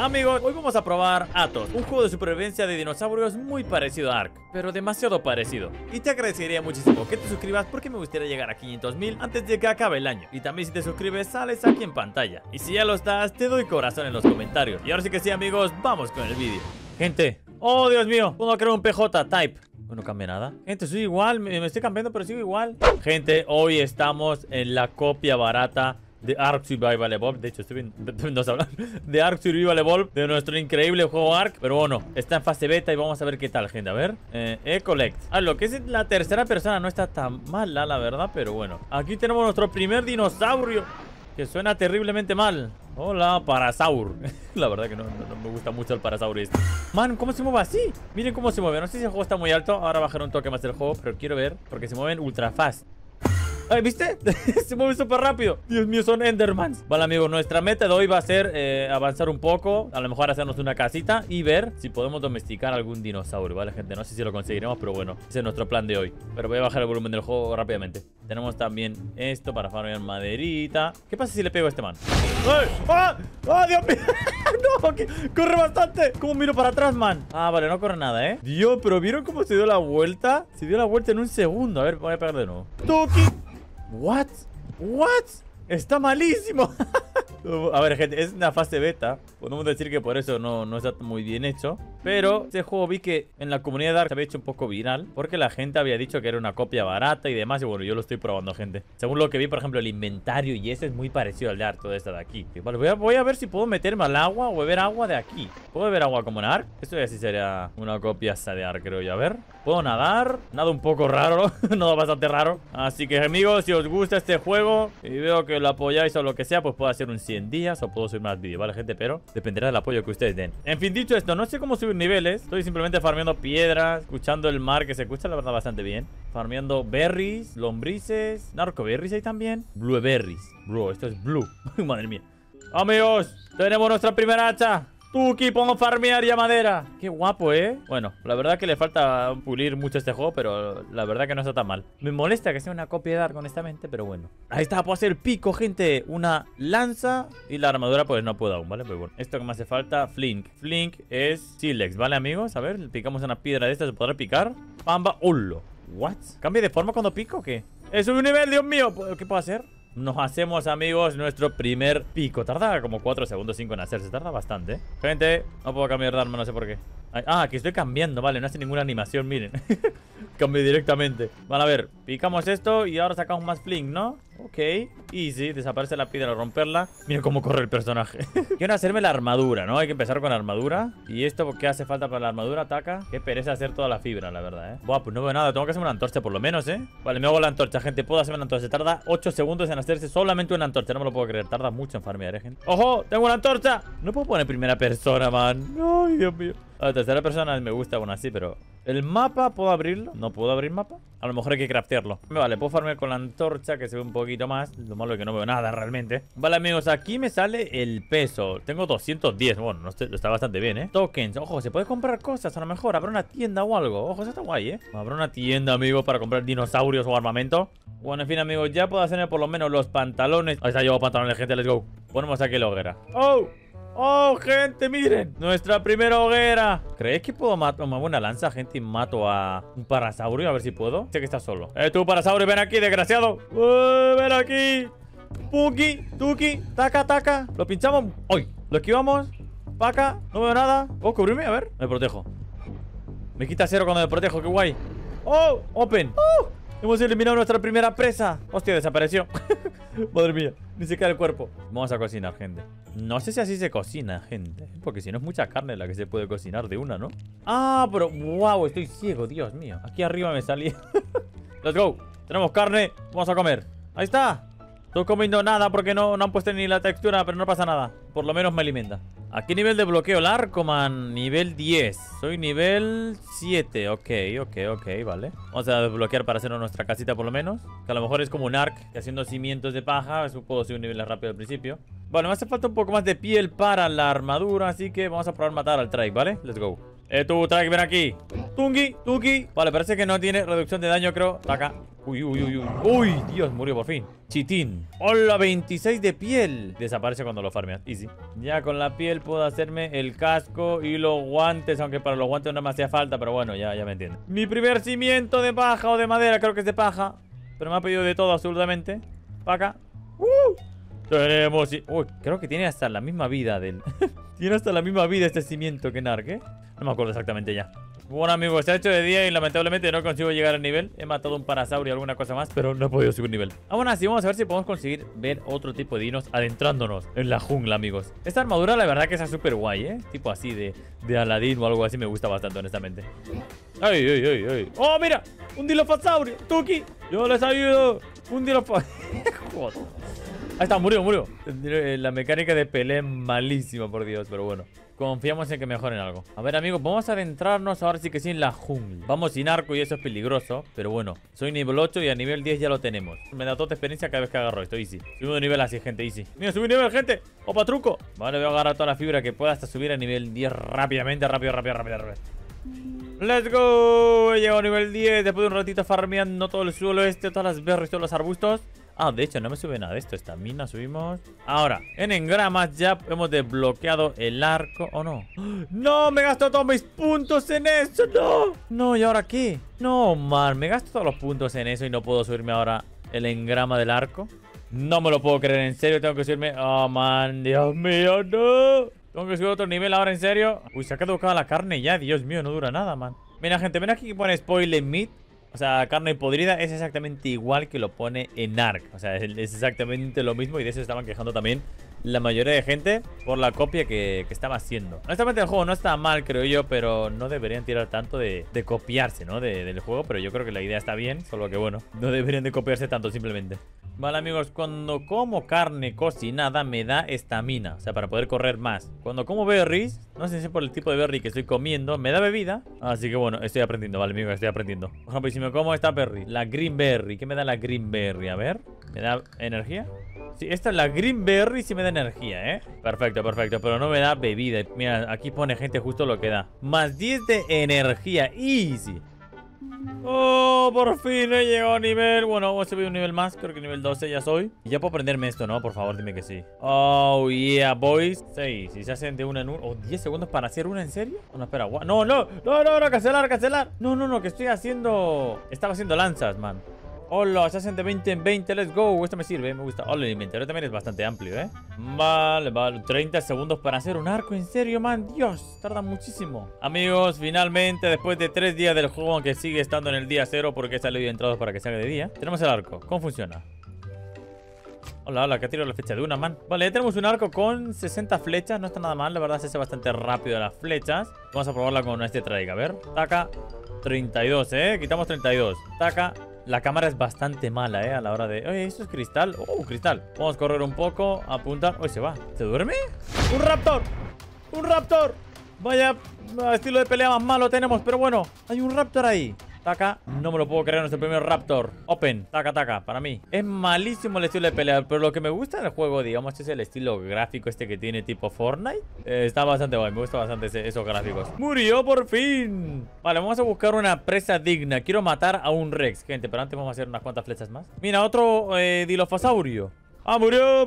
Amigos, hoy vamos a probar Atos, un juego de supervivencia de dinosaurios muy parecido a Ark, pero demasiado parecido. Y te agradecería muchísimo que te suscribas porque me gustaría llegar a 500.000 antes de que acabe el año. Y también si te suscribes sales aquí en pantalla. Y si ya lo estás, te doy corazón en los comentarios. Y ahora sí que sí, amigos, vamos con el vídeo. Gente, oh Dios mío, puedo crear un PJ type. No cambia nada. Gente, soy igual, me estoy cambiando, pero sigo igual. Gente, hoy estamos en la copia barata de Ark Survival Evolved. De hecho, estoy viendo de Ark Survival Evolved, de nuestro increíble juego Ark. Pero bueno, está en fase beta y vamos a ver qué tal, gente. A ver, collect. Ah, lo que es la tercera persona no está tan mala, la verdad, pero bueno. Aquí tenemos nuestro primer dinosaurio, que suena terriblemente mal. Hola, Parasaur. La verdad que no me gusta mucho el Parasaur este. Man, ¿cómo se mueve así? Miren cómo se mueve. No sé si el juego está muy alto. Ahora bajaré un toque más el juego, pero quiero ver, porque se mueven ultra fast. Ay, ¿viste? Se mueve súper rápido. Dios mío, son Endermans. Vale, amigos, nuestra meta de hoy va a ser avanzar un poco. A lo mejor hacernos una casita y ver si podemos domesticar algún dinosaurio. Vale, gente, no sé si lo conseguiremos, pero bueno, ese es nuestro plan de hoy. Pero voy a bajar el volumen del juego rápidamente. Tenemos también esto para farmear maderita. ¿Qué pasa si le pego a este man? ¡Ay! ¡Ah! ¡Ah, Dios mío! ¡No! Que ¡corre bastante! ¿Cómo miro para atrás, man? Ah, vale, no corre nada, ¿eh? Dios, pero ¿vieron cómo se dio la vuelta? Se dio la vuelta en un segundo. A ver, voy a pegar de nuevo. ¡Tuki! What? What? Está malísimo. A ver, gente, es una fase beta. Podemos decir que por eso no está muy bien hecho. Pero este juego vi que en la comunidad de Ark se había hecho un poco viral, porque la gente había dicho que era una copia barata y demás. Y bueno, yo lo estoy probando, gente. Según lo que vi, por ejemplo, el inventario y ese es muy parecido al de Ark, todo esto de aquí. Vale, voy a ver si puedo meterme al agua o beber agua de aquí. ¿Puedo beber agua como en Ark? Esto ya sí sería una copia de Ark, creo yo. A ver, ¿puedo nadar? Nada un poco raro, nada bastante raro. Así que, amigos, si os gusta este juego y veo que lo apoyáis o lo que sea, pues puedo hacer un 100 días o puedo subir más vídeos, ¿vale, gente? Pero dependerá del apoyo que ustedes den. En fin, dicho esto, no sé cómo subir niveles. Estoy simplemente farmeando piedras, escuchando el mar, que se escucha la verdad bastante bien. Farmeando berries, lombrices, narcoberries ahí también. Blueberries. Bro, esto es blue. Madre mía. Amigos, tenemos nuestra primera hacha. Tuki, pongo farmear ya madera. Qué guapo, ¿eh? Bueno, la verdad que le falta pulir mucho este juego, pero la verdad que no está tan mal. Me molesta que sea una copia de Ark, honestamente, pero bueno. Ahí está, puedo hacer pico, gente. Una lanza y la armadura, pues no puedo aún, ¿vale? Pues bueno, esto que me hace falta, flink. Flink es silex, ¿vale, amigos? A ver, picamos una piedra de estas, ¿se podrá picar? Pamba, hulo. ¿What? ¿Cambia de forma cuando pico o qué? ¡Sube un nivel, Dios mío! ¿Qué puedo hacer? Nos hacemos, amigos, nuestro primer pico. Tarda como 4 segundos 5 en hacerse. Tarda bastante, ¿eh? Gente, no puedo cambiar de arma, no sé por qué. Ah, que estoy cambiando, vale, no hace ninguna animación, miren. Cambié directamente. Vale, a ver, picamos esto y ahora sacamos más flink, ¿no? Ok, easy, desaparece la piedra, romperla. Miren cómo corre el personaje. Quiero hacerme la armadura, ¿no? Hay que empezar con la armadura. Y esto, ¿qué hace falta para la armadura? Ataca. Qué pereza hacer toda la fibra, la verdad, ¿eh? Buah, pues no veo nada, tengo que hacerme una antorcha por lo menos, ¿eh? Vale, me hago la antorcha, gente, puedo hacerme una antorcha. Tarda 8 segundos en hacerse solamente una antorcha, no me lo puedo creer. Tarda mucho en farmear, ¿eh, gente? ¡Ojo! ¡Tengo una antorcha! No puedo poner primera persona, man. ¡Ay, Dios mío! La tercera persona me gusta, bueno, así, pero... ¿El mapa puedo abrirlo? ¿No puedo abrir mapa? A lo mejor hay que craftearlo. Vale, puedo farmear con la antorcha, que se ve un poquito más. Lo malo es que no veo nada realmente. Vale, amigos, aquí me sale el peso. Tengo 210, bueno, no estoy, está bastante bien, ¿eh? Tokens, ojo, se puede comprar cosas. A lo mejor habrá una tienda o algo. Ojo, eso está guay, ¿eh? Habrá una tienda, amigos, para comprar dinosaurios o armamento. Bueno, en fin, amigos, ya puedo hacerme por lo menos los pantalones. Ahí está, llevo pantalones, gente, let's go. Ponemos aquí la hoguera. ¡Oh! ¡Oh, gente! ¡Miren! ¡Nuestra primera hoguera! ¿Creéis que puedo matar? Me hago una lanza, gente, y mato a un parasaurio. A ver si puedo. Sé que está solo. Tú, parasaurio! ¡Ven aquí, desgraciado! ¡Ven aquí! ¡Puki! ¡Tuki! ¡Taca, taca! Lo pinchamos. ¡Ay! Lo esquivamos. ¡Paca! No veo nada. ¿Puedo cubrirme? A ver. Me protejo. Me quita cero cuando me protejo. ¡Qué guay! ¡Oh! ¡Open! ¡Oh! Hemos eliminado nuestra primera presa. Hostia, desapareció. Madre mía, ni se cae el cuerpo. Vamos a cocinar, gente. No sé si así se cocina, gente, porque si no es mucha carne la que se puede cocinar de una, ¿no? Ah, pero wow, estoy ciego, Dios mío. Aquí arriba me salí. Let's go. Tenemos carne, vamos a comer. Ahí está. Estoy comiendo nada porque no han puesto ni la textura, pero no pasa nada. Por lo menos me alimenta. Aquí nivel de bloqueo el arco, man. Nivel 10. Soy nivel 7. Ok, vale. Vamos a desbloquear para hacernos nuestra casita por lo menos. Que a lo mejor es como un arc, que haciendo cimientos de paja, eso puedo subir niveles rápido al principio. Bueno, me hace falta un poco más de piel para la armadura, así que vamos a probar matar al Trike, ¿vale? Let's go. Tú, Trike, ven aquí. Tungi, Tuki. Vale, parece que no tiene reducción de daño, creo. Taca. Uy, uy, uy, uy. Uy, Dios, murió por fin. Chitín. Hola, 26 de piel. Desaparece cuando lo farmeas. Easy. Ya con la piel puedo hacerme el casco y los guantes. Aunque para los guantes no me hacía falta, pero bueno, ya me entiendes. Mi primer cimiento de paja o de madera, creo que es de paja. Pero me ha pedido de todo, absolutamente. Paca. Tenemos... Uy, creo que tiene hasta la misma vida del... Tiene hasta la misma vida este cimiento que en Ark, ¿eh? No me acuerdo exactamente ya. Bueno, amigos, se ha hecho de día y lamentablemente no consigo llegar al nivel. He matado un Parasaur y alguna cosa más, pero no he podido subir nivel. Aún así, vamos a ver si podemos conseguir ver otro tipo de dinos adentrándonos en la jungla, amigos. Esta armadura, la verdad que está súper guay, ¿eh? Tipo así de Aladín o algo así, me gusta bastante, honestamente. ¡Ay, ay, ay, ay! ¡Oh, mira! ¡Un Dilofosaurio! ¡Tuki! ¡Yo les ayudo! ¡Un Dilofosaurio! Ahí está, murió. La mecánica de pelea es malísima, por Dios, pero bueno. Confiamos en que mejoren algo. A ver, amigos, vamos a adentrarnos ahora sí que sí en la jungla. Vamos sin arco y eso es peligroso, pero bueno. Soy nivel 8 y a nivel 10 ya lo tenemos. Me da toda experiencia cada vez que agarro esto, easy. Subimos de nivel así, gente, easy. Mira, subí nivel, gente. ¡Opa, truco! Vale, voy a agarrar toda la fibra que pueda hasta subir a nivel 10 rápidamente, rápido. ¡Let's go! He llegado a nivel 10 después de un ratito farmeando todo el suelo este, todas las berries, todos los arbustos. Ah, de hecho, no me sube nada de esto. Esta mina subimos. Ahora, en engramas ya hemos desbloqueado el arco. ¿O no? ¡No! Me gasto todos mis puntos en eso. ¡No! No, ¿y ahora qué? No, man. Me gasto todos los puntos en eso y no puedo subirme ahora el engrama del arco. No me lo puedo creer. En serio, tengo que subirme. ¡Oh, man! ¡Dios mío, no! Tengo que subir otro nivel ahora, en serio. Uy, se ha caducado la carne ya. Dios mío, no dura nada, man. Mira, gente, ven aquí que pone spoiler meat. O sea, carne podrida es exactamente igual que lo pone en Ark. O sea, es exactamente lo mismo y de eso estaban quejando también la mayoría de gente por la copia que estaba haciendo. Honestamente el juego no está mal, creo yo, pero no deberían tirar tanto de copiarse, ¿no? Del juego, pero yo creo que la idea está bien, solo que bueno, no deberían de copiarse tanto simplemente. Vale, amigos, cuando como carne cocinada me da estamina, o sea, para poder correr más. Cuando como berries, no sé si por el tipo de berry que estoy comiendo, me da bebida. Así que bueno, estoy aprendiendo, vale, amigos, estoy aprendiendo. Por ejemplo, si me como esta berry, la green berry, ¿qué me da la green berry? A ver, ¿me da energía? Sí, esta es la green berry, sí me da energía, ¿eh? Perfecto, perfecto, pero no me da bebida. Mira, aquí pone, gente, justo lo que da. Más 10 de energía, easy. Oh, por fin he llegado a nivel. Bueno, voy a subir un nivel más, creo que nivel 12 ya soy. Y ya puedo aprenderme esto, ¿no? Por favor, dime que sí. Oh, yeah, boys. 6, si se hacen de una en una. Oh, 10 segundos para hacer una, ¿en serio? No, espera, no, cancelar. No, que estoy haciendo... Estaba haciendo lanzas, man. Hola, se hacen de 20 en 20, let's go. Esto me sirve, me gusta. Hola, el inventario también es bastante amplio, ¿eh? Vale, 30 segundos para hacer un arco, en serio, man. Dios, tarda muchísimo. Amigos, finalmente, después de 3 días del juego, aunque sigue estando en el día 0 porque he salido y entrado para que salga de día, tenemos el arco. ¿Cómo funciona? Hola, que ha tirado la flecha de una, man. Vale, ya tenemos un arco con 60 flechas. No está nada mal, la verdad se hace bastante rápido las flechas. Vamos a probarla con este traiga, a ver. Taca, 32, ¿eh? Quitamos 32. Taca. La cámara es bastante mala, a la hora de... Oye, ¿esto es cristal? ¡Oh, cristal! Vamos a correr un poco, apuntar... ¡Uy, se va! ¿Se duerme? ¡Un raptor! ¡Un raptor! Vaya estilo de pelea más malo tenemos, pero bueno. Hay un raptor ahí. Taca. No me lo puedo creer, nuestro primer raptor. Open. Taca. Para mí es malísimo el estilo de pelea, pero lo que me gusta del juego, digamos, es el estilo gráfico este que tiene tipo Fortnite. Está bastante guay. Me gusta bastante esos gráficos. ¡Murió por fin! Vale, vamos a buscar una presa digna. Quiero matar a un Rex, gente, pero antes vamos a hacer unas cuantas flechas más. Mira, otro Dilofosaurio. ¡Ah, murió!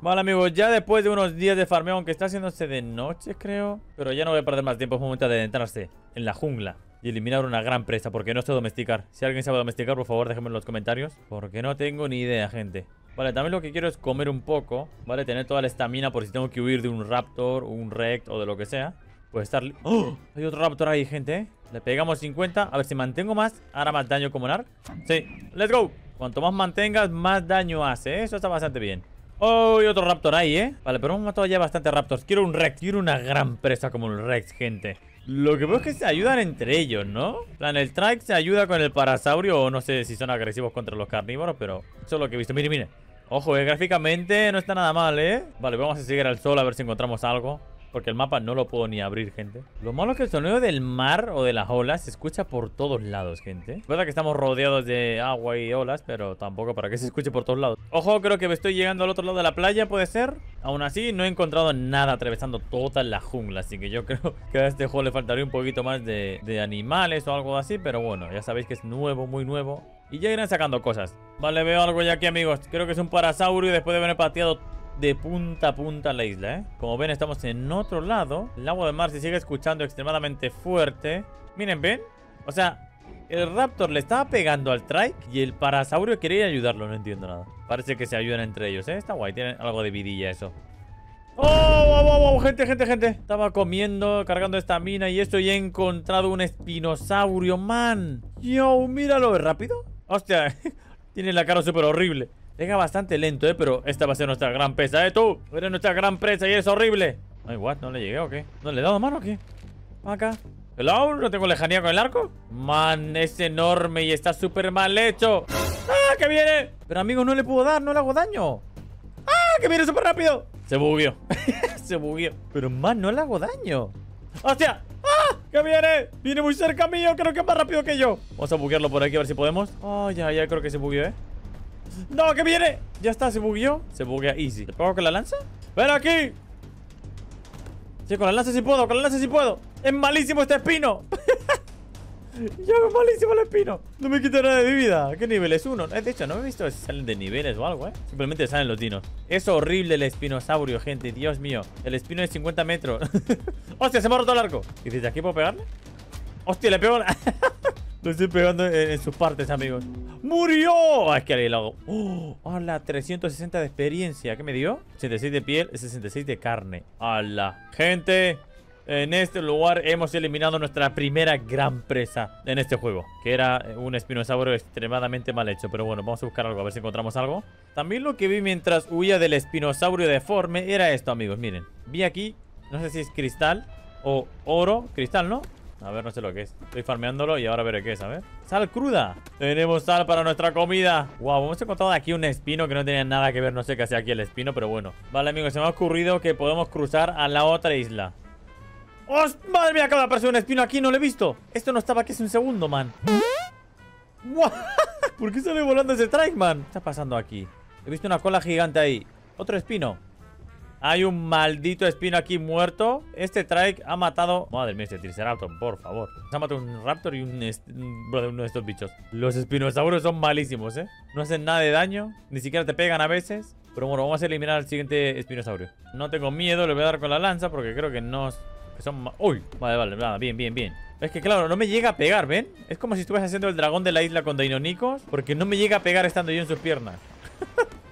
Vale, amigos, ya después de unos días de farmeo, aunque está haciéndose de noche, creo. Pero ya no voy a perder más tiempo. Es momento de adentrarse en la jungla y eliminar una gran presa, porque no sé domesticar. Si alguien sabe domesticar, por favor, déjenme en los comentarios, porque no tengo ni idea, gente. Vale, también lo que quiero es comer un poco, vale, tener toda la estamina por si tengo que huir de un raptor, un rex o de lo que sea. Pues estar... ¡Oh! Hay otro raptor ahí, gente, ¿eh? Le pegamos 50. A ver, si mantengo más, hará más daño como en Ark. Sí, let's go. Cuanto más mantengas, más daño hace, ¿eh? Eso está bastante bien. ¡Oh! Y otro raptor ahí, ¿eh? Vale, pero hemos matado ya bastantes raptors. Quiero un rex, quiero una gran presa como un rex, gente. Lo que veo es que se ayudan entre ellos, ¿no? En plan, el Trike se ayuda con el Parasaurio, o no sé si son agresivos contra los carnívoros, pero eso es lo que he visto. Mire. Ojo, gráficamente no está nada mal, ¿eh? Vale, vamos a seguir al sol a ver si encontramos algo. Porque el mapa no lo puedo ni abrir, gente. Lo malo es que el sonido del mar o de las olas se escucha por todos lados, gente. Es verdad que estamos rodeados de agua y olas, pero tampoco para que se escuche por todos lados. Ojo, creo que me estoy llegando al otro lado de la playa, ¿puede ser? Aún así, no he encontrado nada atravesando toda la jungla. Así que yo creo que a este juego le faltaría un poquito más de animales o algo así. Pero bueno, ya sabéis que es nuevo, muy nuevo. Y ya irán sacando cosas. Vale, veo algo ya aquí, amigos. Creo que es un parasaurio después de haber pateado de punta a punta la isla, ¿eh? Como ven, estamos en otro lado. El agua del mar se sigue escuchando extremadamente fuerte. Miren, ¿ven? O sea, el Raptor le estaba pegando al Trike y el Parasaurio quería ayudarlo. No entiendo nada. Parece que se ayudan entre ellos, ¿eh? Está guay, tiene algo de vidilla eso. ¡Oh, oh, oh, oh! Gente, gente, gente. Estaba comiendo, cargando esta mina y esto, y he encontrado un espinosaurio, man. Yo, míralo, ¿es rápido? Hostia, tiene la cara súper horrible. Llega bastante lento, pero esta va a ser nuestra gran presa, tú. Eres nuestra gran presa y eres horrible. Ay, what, ¿no le llegué o qué? ¿No le he dado mano o qué? Acá. Hello, ¿no tengo lejanía con el arco? Man, es enorme y está súper mal hecho. ¡Ah, que viene! Pero, amigos, no le puedo dar, no le hago daño. ¡Ah, que viene súper rápido! Se bugueó. Se bugueó. Pero, man, no le hago daño. ¡Hostia! ¡Ah! ¡Que viene! Viene muy cerca mío, creo que es más rápido que yo. Vamos a buguearlo por aquí a ver si podemos. Oh, ya, ya creo que se bugueó, ¡No, que viene! Ya está, se bugueó. Se buguea easy. ¿Le pongo con la lanza? ¡Ven aquí! Sí, con la lanza sí puedo, con la lanza sí puedo. ¡Es malísimo este espino! ¡Ya es malísimo el espino! No me quita nada de mi vida. ¿Qué nivel es uno? De hecho, no me he visto si salen de niveles o algo, ¿eh? Simplemente salen los dinos. Es horrible el espinosaurio, gente. Dios mío. El espino es 50 metros. ¡Hostia, se me ha roto el arco! ¿Y desde aquí puedo pegarle? ¡Hostia, le pego la... Lo estoy pegando en sus partes, amigos. ¡Murió! Es que ahí lo hago. ¡Hala! 360 de experiencia. ¿Qué me dio? 86 de piel, 66 de carne. ¡Hala! Gente, en este lugar hemos eliminado nuestra primera gran presa en este juego, que era un espinosaurio extremadamente mal hecho. Pero bueno, vamos a buscar algo, a ver si encontramos algo. También lo que vi mientras huía del espinosaurio deforme era esto, amigos. Miren, vi aquí, no sé si es cristal o oro. Cristal, ¿no? A ver, no sé lo que es. Estoy farmeándolo y ahora veré qué es, a ver. ¡Sal cruda! ¡Tenemos sal para nuestra comida! ¡Wow! Hemos encontrado aquí un espino que no tenía nada que ver. No sé qué hacía aquí el espino, pero bueno. Vale, amigos, se me ha ocurrido que podemos cruzar a la otra isla. ¡Oh, madre mía! Acaba de aparecer un espino aquí, no lo he visto. Esto no estaba aquí hace un segundo, man. ¿What? ¿Por qué sale volando ese Trike, man? ¿Qué está pasando aquí? He visto una cola gigante ahí. Otro espino. Hay un maldito espino aquí muerto. Este Trike ha matado... Madre mía, este Triceratops, por favor. Se ha matado un Raptor y uno de estos bichos. Los espinosaurios son malísimos, ¿eh? No hacen nada de daño. Ni siquiera te pegan a veces. Pero bueno, vamos a eliminar al siguiente espinosaurio. No tengo miedo, le voy a dar con la lanza porque creo que no... Que son... ¡Uy! Vale, vale, nada, bien, bien, bien. Es que claro, no me llega a pegar, ¿ven? Es como si estuviese haciendo el dragón de la isla con Deinonychos, porque no me llega a pegar estando yo en sus piernas.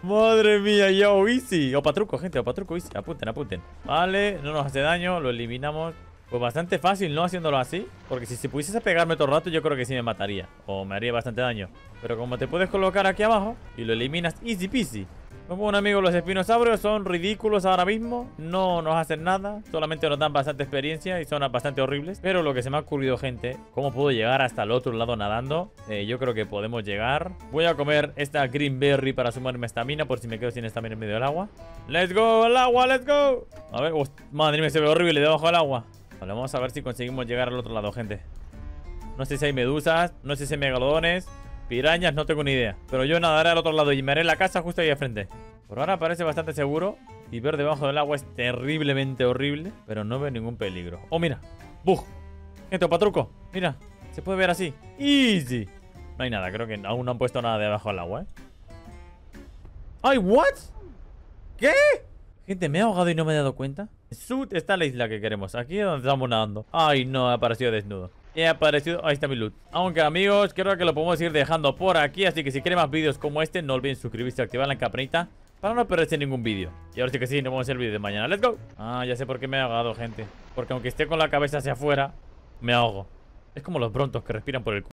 Madre mía, yo, easy. Opa truco, gente, opa truco, easy. Apunten, apunten. Vale, no nos hace daño, lo eliminamos. Pues bastante fácil, ¿no? Haciéndolo así. Porque si se pudiese pegarme todo el rato, yo creo que sí me mataría. O me haría bastante daño. Pero como te puedes colocar aquí abajo y lo eliminas easy peasy. Como un amigo, los espinosaurios son ridículos ahora mismo. No nos hacen nada. Solamente nos dan bastante experiencia y son bastante horribles. Pero lo que se me ha ocurrido, gente, ¿cómo puedo llegar hasta el otro lado nadando? Yo creo que podemos llegar. Voy a comer esta green berry para sumarme estamina, por si me quedo sin estamina en medio del agua. ¡Let's go! ¡Al agua! ¡Let's go! A ver, madre mía, se ve horrible debajo del agua. Vale, vamos a ver si conseguimos llegar al otro lado, gente. No sé si hay medusas, no sé si hay megalodones. Pirañas, no tengo ni idea. Pero yo nadaré al otro lado y me haré la casa justo ahí al frente. Por ahora parece bastante seguro. Y ver debajo del agua es terriblemente horrible. Pero no veo ningún peligro. ¡Oh, mira! ¡Bug! Gente, patruco. Mira, se puede ver así. ¡Easy! No hay nada, creo que aún no han puesto nada debajo del agua, ¿eh? ¡Ay, what! ¿Qué? Gente, me he ahogado y no me he dado cuenta. En Sud está la isla que queremos. Aquí es donde estamos nadando. ¡Ay, no! Ha aparecido desnudo. He aparecido... Ahí está mi loot. Aunque, amigos, creo que lo podemos ir dejando por aquí. Así que si quieren más vídeos como este, no olviden suscribirse y activar la campanita para no perderse ningún vídeo. Y ahora sí que sí, nos vemos en el vídeo de mañana. ¡Let's go! Ah, ya sé por qué me he ahogado, gente. Porque aunque esté con la cabeza hacia afuera, me ahogo. Es como los brontos que respiran por el culo.